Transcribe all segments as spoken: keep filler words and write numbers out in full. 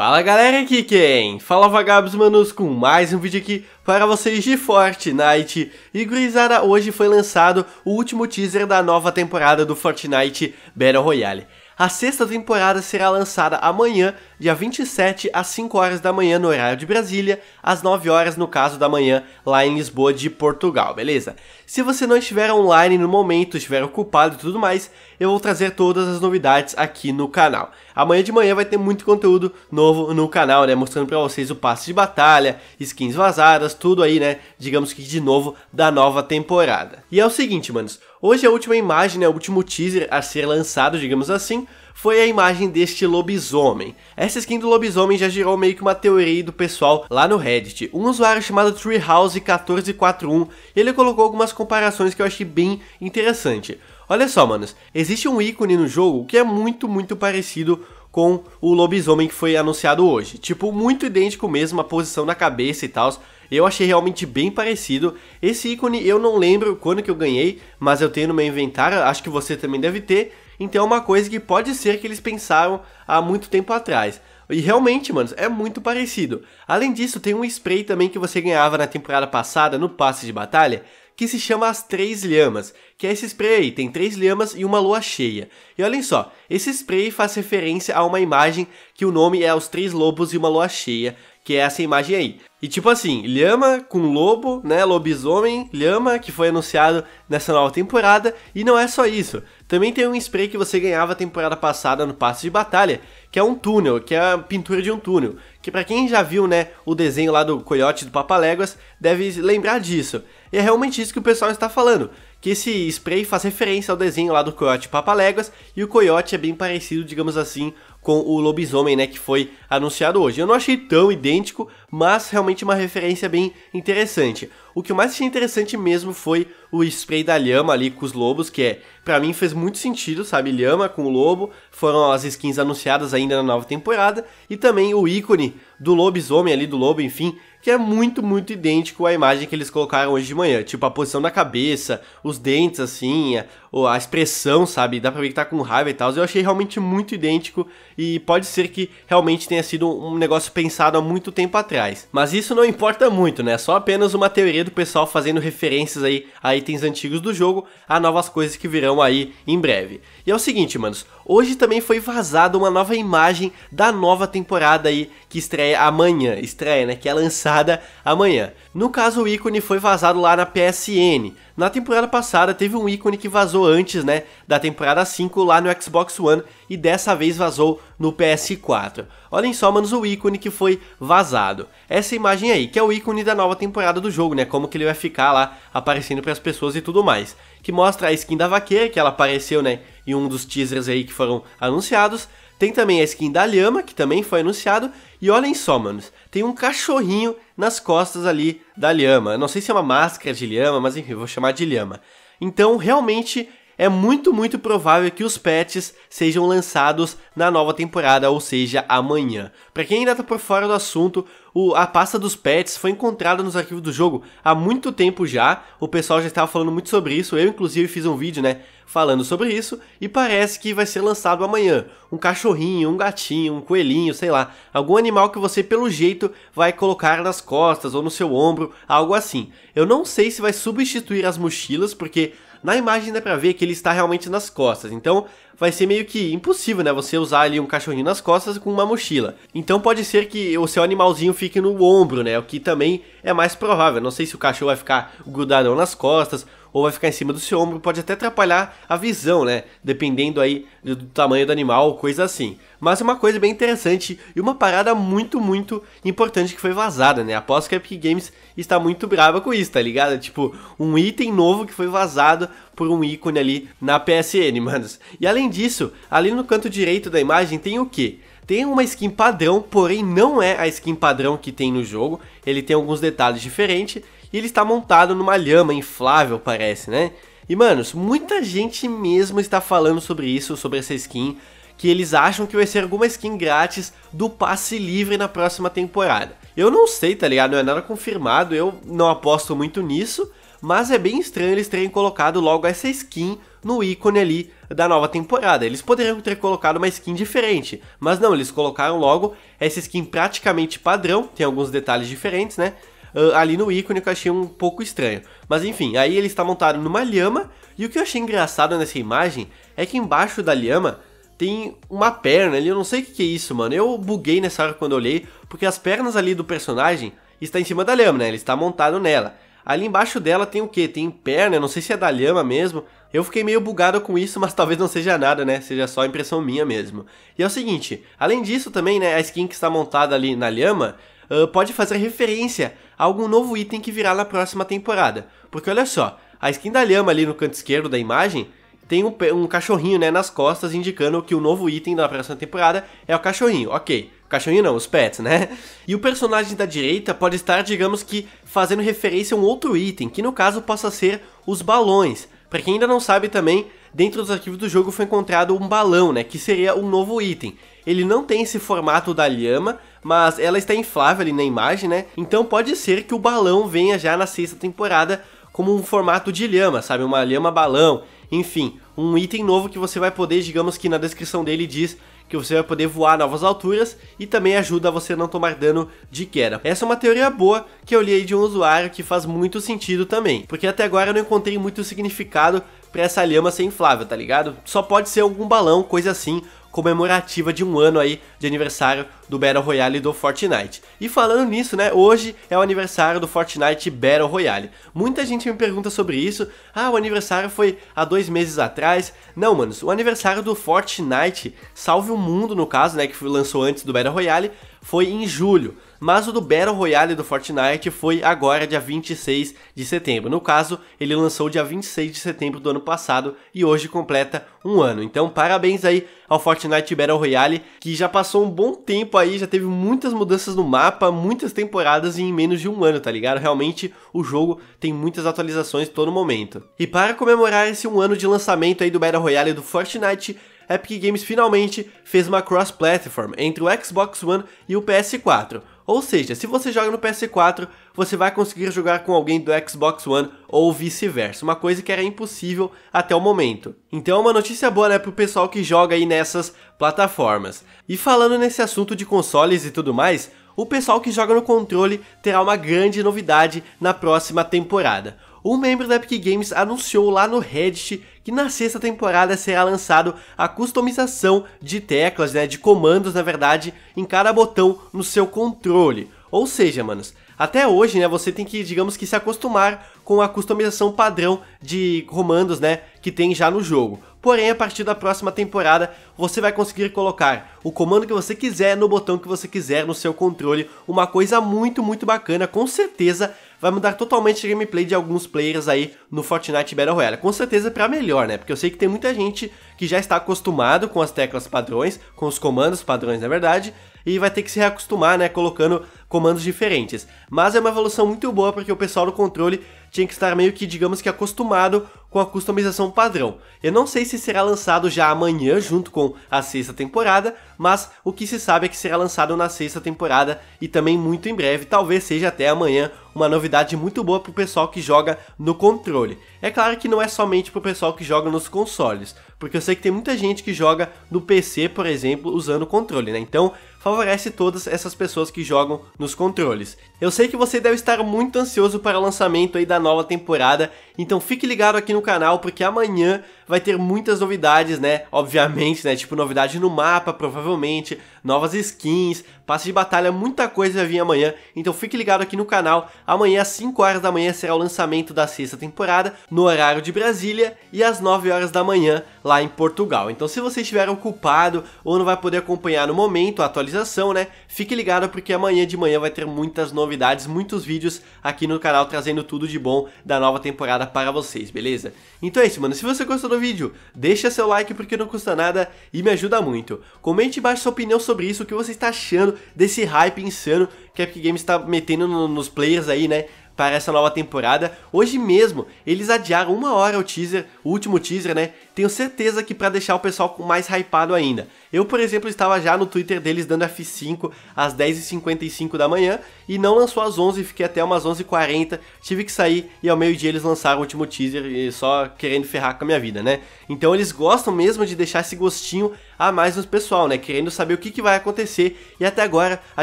Fala galera, aqui quem? Fala Vagabbss, manos, com mais um vídeo aqui para vocês de Fortnite. E gurizada, hoje foi lançado o último teaser da nova temporada do Fortnite Battle Royale. A sexta temporada será lançada amanhã, dia vinte e sete, às cinco horas da manhã no horário de Brasília, às nove horas no caso da manhã lá em Lisboa de Portugal, beleza? Se você não estiver online no momento, estiver ocupado e tudo mais, eu vou trazer todas as novidades aqui no canal. Amanhã de manhã vai ter muito conteúdo novo no canal, né? Mostrando pra vocês o passe de batalha, skins vazadas, tudo aí, né? Digamos que de novo da nova temporada. E é o seguinte, manos. Hoje a última imagem, né, o último teaser a ser lançado, digamos assim, foi a imagem deste lobisomem. Essa skin do lobisomem já gerou meio que uma teoria do pessoal lá no Reddit. Um usuário chamado Treehouse um quatro quatro um, ele colocou algumas comparações que eu achei bem interessante. Olha só, manos, existe um ícone no jogo que é muito, muito parecido com o lobisomem que foi anunciado hoje. Tipo, muito idêntico mesmo, a posição na cabeça e tal. Eu achei realmente bem parecido. Esse ícone eu não lembro quando que eu ganhei, mas eu tenho no meu inventário, acho que você também deve ter. Então é uma coisa que pode ser que eles pensaram há muito tempo atrás. E realmente, mano, é muito parecido. Além disso, tem um spray também que você ganhava na temporada passada, no passe de batalha, que se chama as três lhamas, que é esse spray aí, tem três lhamas e uma lua cheia. E olhem só, esse spray faz referência a uma imagem que o nome é os três lobos e uma lua cheia, que é essa imagem aí. E tipo assim, lhama com lobo, né, lobisomem, lhama, que foi anunciado nessa nova temporada. E não é só isso, também tem um spray que você ganhava a temporada passada no passe de batalha, que é um túnel, que é a pintura de um túnel, que pra quem já viu, né, o desenho lá do Coyote do Papa Leguas, deve lembrar disso. E é realmente isso que o pessoal está falando, que esse spray faz referência ao desenho lá do Coyote Papa Leguas, e o Coyote é bem parecido, digamos assim, com o lobisomem, né, que foi anunciado hoje. Eu não achei tão idêntico, mas realmente uma referência bem interessante. O que eu mais achei interessante mesmo foi o spray da lhama ali com os lobos, que é, pra mim fez muito sentido, sabe, lhama com o lobo, foram as skins anunciadas ainda na nova temporada, e também o ícone do lobisomem ali, do lobo, enfim, que é muito, muito idêntico à imagem que eles colocaram hoje de manhã, tipo a posição da cabeça, os dentes assim, a, a expressão, sabe, dá pra ver que tá com raiva e tal. Eu achei realmente muito idêntico e pode ser que realmente tenha sido um negócio pensado há muito tempo atrás, mas isso não importa muito, né, só apenas uma teoria do pessoal fazendo referências aí a itens antigos do jogo, a novas coisas que virão aí em breve. E é o seguinte, manos, hoje também foi vazada uma nova imagem da nova temporada aí, que estreia amanhã, estreia, né, que é lançada amanhã. No caso, o ícone foi vazado lá na P S N. Na temporada passada teve um ícone que vazou antes, né, da temporada cinco lá no Xbox One, e dessa vez vazou no P S quatro. Olhem só, manos, o ícone que foi vazado. Essa imagem aí, que é o ícone da nova temporada do jogo, né, como que ele vai ficar lá aparecendo para as pessoas e tudo mais, que mostra a skin da vaqueira, que ela apareceu, né, em um dos teasers aí que foram anunciados. Tem também a skin da lhama, que também foi anunciado. E olhem só, manos, tem um cachorrinho nas costas ali da lhama. Eu não sei se é uma máscara de lhama, mas enfim, vou chamar de lhama. Então, realmente, é muito, muito provável que os patches sejam lançados na nova temporada, ou seja, amanhã. Pra quem ainda tá por fora do assunto, o, a pasta dos patches foi encontrada nos arquivos do jogo há muito tempo já. O pessoal já estava falando muito sobre isso, eu inclusive fiz um vídeo, né, falando sobre isso, e parece que vai ser lançado amanhã. Um cachorrinho, um gatinho, um coelhinho, sei lá, algum animal que você pelo jeito vai colocar nas costas ou no seu ombro, algo assim. Eu não sei se vai substituir as mochilas, porque na imagem dá pra ver que ele está realmente nas costas, então vai ser meio que impossível, né, você usar ali um cachorrinho nas costas com uma mochila. Então pode ser que o seu animalzinho fique no ombro, né, o que também é mais provável. Não sei se o cachorro vai ficar grudadão nas costas ou vai ficar em cima do seu ombro, pode até atrapalhar a visão, né, dependendo aí do tamanho do animal, coisa assim. Mas uma coisa bem interessante e uma parada muito, muito importante que foi vazada, né, após que a Epic Games está muito brava com isso, tá ligado? Tipo, um item novo que foi vazado por um ícone ali na P S N, manos. E além disso, ali no canto direito da imagem tem o quê? Tem uma skin padrão, porém não é a skin padrão que tem no jogo, ele tem alguns detalhes diferentes, e ele está montado numa lhama inflável, parece, né? E, manos, muita gente mesmo está falando sobre isso, sobre essa skin, que eles acham que vai ser alguma skin grátis do passe livre na próxima temporada. Eu não sei, tá ligado? Não é nada confirmado, eu não aposto muito nisso, mas é bem estranho eles terem colocado logo essa skin no ícone ali da nova temporada. Eles poderiam ter colocado uma skin diferente, mas não, eles colocaram logo essa skin praticamente padrão, tem alguns detalhes diferentes, né? Uh, ali no ícone que eu achei um pouco estranho. Mas enfim, aí ele está montado numa lhama, e o que eu achei engraçado nessa imagem é que embaixo da lhama tem uma perna ali, eu não sei o que, que é isso, mano. Eu buguei nessa hora quando eu olhei, porque as pernas ali do personagem está em cima da lhama, né? Ele está montado nela. Ali embaixo dela tem o que? Tem perna, eu não sei se é da lhama mesmo. Eu fiquei meio bugado com isso, mas talvez não seja nada, né? Seja só impressão minha mesmo. E é o seguinte, além disso também, né? A skin que está montada ali na lhama uh, pode fazer referência a algum novo item que virá na próxima temporada. Porque olha só, a skin da lhama ali no canto esquerdo da imagem tem um, um cachorrinho, né, nas costas, indicando que o novo item da próxima temporada é o cachorrinho, ok. Cachorrinho não, os pets, né? E o personagem da direita pode estar, digamos que, fazendo referência a um outro item, que no caso possa ser os balões. Pra quem ainda não sabe também, dentro dos arquivos do jogo foi encontrado um balão, né, que seria um novo item. Ele não tem esse formato da lhama, mas ela está inflável ali na imagem, né? Então pode ser que o balão venha já na sexta temporada como um formato de lhama, sabe? Uma lhama balão, enfim, um item novo que você vai poder, digamos que na descrição dele diz que você vai poder voar a novas alturas e também ajuda a você não tomar dano de queda. Essa é uma teoria boa que eu li aí de um usuário que faz muito sentido também, porque até agora eu não encontrei muito significado pra essa lhama ser inflável, tá ligado? Só pode ser algum balão, coisa assim, comemorativa de um ano aí de aniversário do Battle Royale do Fortnite. E falando nisso, né, hoje é o aniversário do Fortnite Battle Royale. Muita gente me pergunta sobre isso. Ah, o aniversário foi há dois meses atrás. Não, manos, o aniversário do Fortnite, salve o mundo no caso, né, que lançou antes do Battle Royale, foi em julho. Mas o do Battle Royale do Fortnite foi agora dia vinte e seis de setembro. No caso, ele lançou dia vinte e seis de setembro do ano passado e hoje completa um ano. Então, parabéns aí ao Fortnite Battle Royale, que já passou um bom tempo aí, já teve muitas mudanças no mapa, muitas temporadas em menos de um ano, tá ligado? Realmente, o jogo tem muitas atualizações todo momento. E para comemorar esse um ano de lançamento aí do Battle Royale do Fortnite, Epic Games finalmente fez uma cross-platform entre o Xbox One e o P S quatro. Ou seja, se você joga no P S quatro, você vai conseguir jogar com alguém do Xbox One ou vice-versa, uma coisa que era impossível até o momento. Então é uma notícia boa, né, pro pessoal que joga aí nessas plataformas. E falando nesse assunto de consoles e tudo mais, o pessoal que joga no controle terá uma grande novidade na próxima temporada. Um membro da Epic Games anunciou lá no Reddit que na sexta temporada será lançado a customização de teclas, né, de comandos na verdade, em cada botão no seu controle. Ou seja, manos, até hoje, né, você tem que, digamos que, se acostumar com a customização padrão de comandos, né, que tem já no jogo. Porém, a partir da próxima temporada, você vai conseguir colocar o comando que você quiser no botão que você quiser no seu controle. Uma coisa muito, muito bacana, com certeza vai mudar totalmente a gameplay de alguns players aí no Fortnite Battle Royale. Com certeza pra melhor, né? Porque eu sei que tem muita gente que já está acostumado com as teclas padrões, com os comandos padrões, na verdade, e vai ter que se reacostumar, né, colocando comandos diferentes. Mas é uma evolução muito boa, porque o pessoal do controle tinha que estar meio que, digamos que, acostumado com a customização padrão. Eu não sei se será lançado já amanhã junto com a sexta temporada, mas o que se sabe é que será lançado na sexta temporada e também muito em breve, talvez seja até amanhã, uma novidade muito boa pro pessoal que joga no controle. É claro que não é somente pro pessoal que joga nos consoles, porque eu sei que tem muita gente que joga no P C, por exemplo, usando o controle, né? Então favorece todas essas pessoas que jogam nos controles. Eu sei que você deve estar muito ansioso para o lançamento aí da nova temporada, então fique ligado aqui no canal, porque amanhã vai ter muitas novidades, né? Obviamente, né? Tipo, novidade no mapa, provavelmente, novas skins, passe de batalha, muita coisa vai vir amanhã, então fique ligado aqui no canal. Amanhã às cinco horas da manhã será o lançamento da sexta temporada, no horário de Brasília, e às nove horas da manhã lá em Portugal. Então se você estiver ocupado ou não vai poder acompanhar no momento a atualização, né, fique ligado, porque amanhã de manhã vai ter muitas novidades, muitos vídeos aqui no canal trazendo tudo de bom da nova temporada para vocês, beleza? Então é isso, mano, se você gostou do vídeo, deixa seu like porque não custa nada e me ajuda muito. Comente embaixo sua opinião sobre isso, o que você está achando desse hype insano que a Epic Games está metendo no, nos players aí, né, para essa nova temporada. Hoje mesmo, eles adiaram uma hora o teaser, o último teaser, né, tenho certeza que para deixar o pessoal mais hypado ainda. Eu, por exemplo, estava já no Twitter deles dando F cinco às dez e cinquenta e cinco da manhã e não lançou às onze, fiquei até umas onze e quarenta, tive que sair e ao meio-dia eles lançaram o último teaser e só querendo ferrar com a minha vida, né? Então eles gostam mesmo de deixar esse gostinho a mais no pessoal, né? Querendo saber o que, que vai acontecer, e até agora a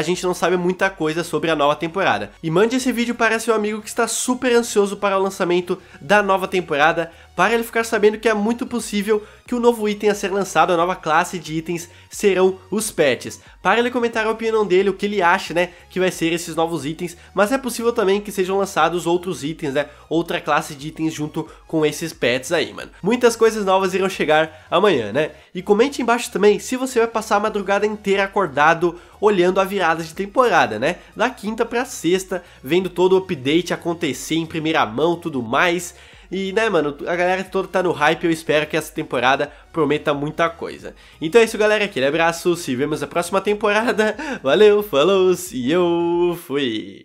gente não sabe muita coisa sobre a nova temporada. E mande esse vídeo para seu amigo que está super ansioso para o lançamento da nova temporada, para ele ficar sabendo que é muito possível que o novo item a ser lançado, a nova classe de itens, serão os pets. Para ele comentar a opinião dele, o que ele acha, né, que vai ser esses novos itens, mas é possível também que sejam lançados outros itens, né, outra classe de itens junto com esses pets aí, mano. Muitas coisas novas irão chegar amanhã, né? E comente embaixo também se você vai passar a madrugada inteira acordado, olhando a virada de temporada, né, da quinta pra sexta, vendo todo o update acontecer em primeira mão, tudo mais. E, né, mano, a galera toda tá no hype, eu espero que essa temporada prometa muita coisa. Então é isso, galera, aquele abraço, se vemos na próxima temporada, valeu, falou, e eu fui!